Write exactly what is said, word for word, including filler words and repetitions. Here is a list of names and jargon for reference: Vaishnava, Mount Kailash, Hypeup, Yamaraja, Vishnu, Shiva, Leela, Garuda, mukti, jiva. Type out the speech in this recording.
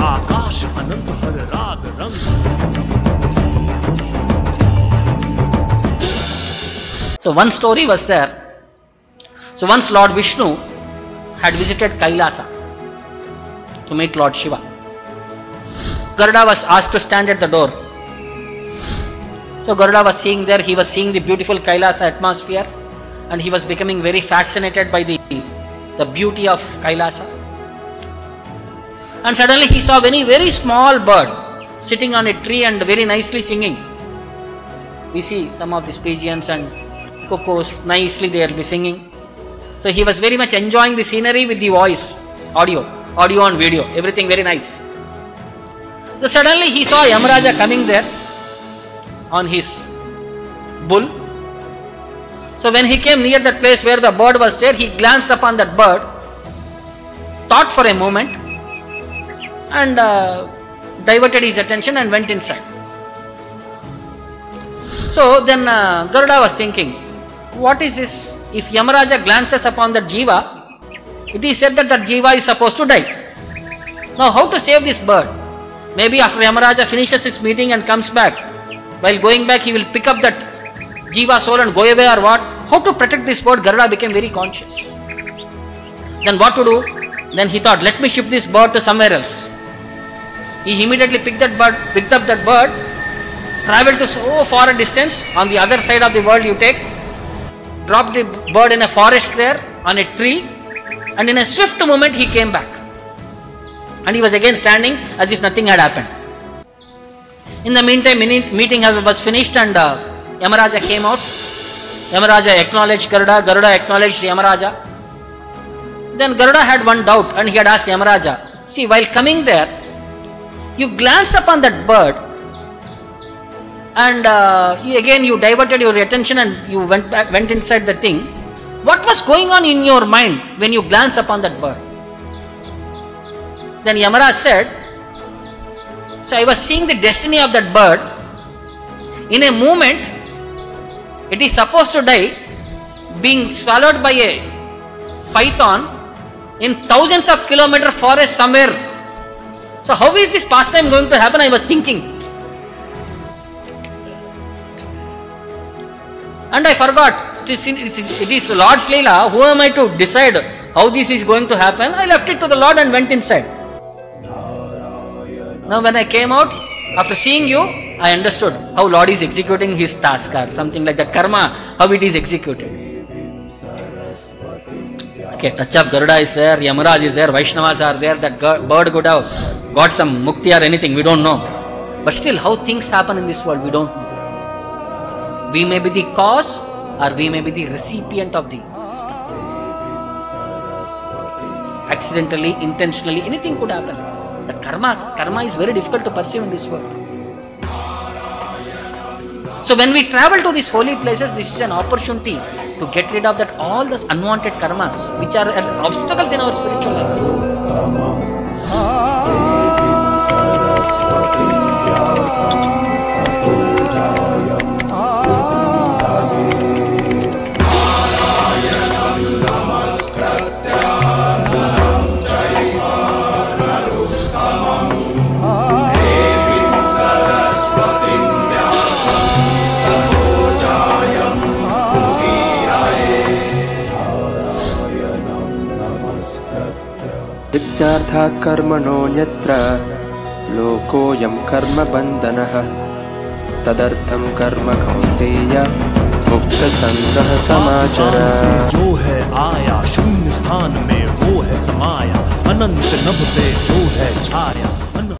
आकाश अनंत भर राग रंग. So one story was there. So once Lord Vishnu had visited Kailasa to meet Lord Shiva. Garuda was asked to stand at the door. So Garuda was seeing there. He was seeing the beautiful Kailasa atmosphere, and he was becoming very fascinated by the the beauty of Kailasa. And suddenly he saw a very very small bird sitting on a tree and very nicely singing. We see some of these pigeons and cuckoos, nicely they are singing. So he was very much enjoying the scenery with the voice, audio, audio and video, everything very nice. So suddenly he saw Yamaraja coming there on his bull. So when he came near that place where the bird was there, he glanced upon that bird, thought for a moment, and uh, diverted his attention and went inside. So then uh, Garuda was thinking, what is this? If Yamaraja glances upon that jiva, it is said that that jiva is supposed to die. Now how to save this bird? Maybe after Yamaraja finishes his meeting and comes back, while going back he will pick up that jiva soul and go away, or what? How to protect this bird? Garuda became very conscious. Then what to do? Then he thought, let me shift this bird to somewhere else. He immediately picked that bird, picked up that bird, travelled to so far a distance, on the other side of the world you take, dropped the bird in a forest there, on a tree, and in a swift moment he came back. And he was again standing as if nothing had happened. In the meantime, meeting was finished, and uh, Yamaraja came out. Yamaraja acknowledged Garuda, Garuda acknowledged Yamaraja. Then Garuda had one doubt, and he had asked Yamaraja, see, while coming there, you glanced upon that bird, and uh, you, again you diverted your attention and you went back, went inside the thing. What was going on in your mind when you glanced upon that bird? Then Yamaraja said, so I was seeing the destiny of that bird. In a moment, it is supposed to die, being swallowed by a python in thousands of kilometer forest somewhere. So how is this pastime going to happen? I was thinking, and I forgot. It is, it is, it is Lord's Leela. Who am I to decide how this is going to happen? I left it to the Lord and went inside. Now when I came out, after seeing you, I understood how Lord is executing his task, or something like that, karma, how it is executed. Okay, touch of Garuda is there, Yamaraj is there, Vaishnavas are there, that bird could have got some mukti or anything, we don't know. But still, how things happen in this world, we don't know. We may be the cause, or we may be the recipient of the system. Accidentally, intentionally, anything could happen. The karma, karma is very difficult to perceive in this world. So when we travel to these holy places, this is an opportunity to get rid of that all those unwanted karmas, which are obstacles in our spiritual life. विद्यार्था कर्मणो यत्र लोकोऽयं कर्मबन्धनः तदर्थं कर्म कौन्तेय मुक्तसंग्रह समाचर. जो है आया शून्य स्थान में वो है समाया, अनंत नभ पे जो है छाया.